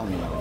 Hoş geldiniz.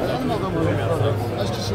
Benim adamım. Kaç kişi?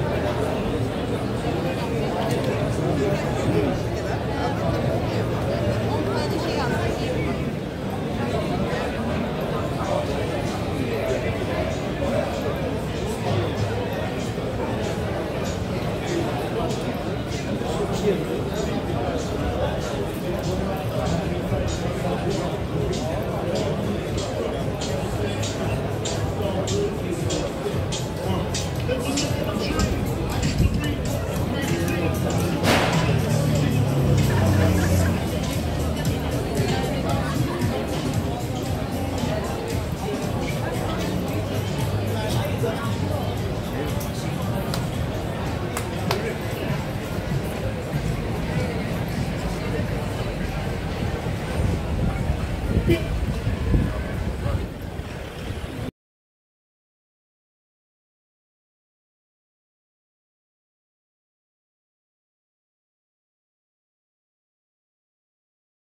Thank you.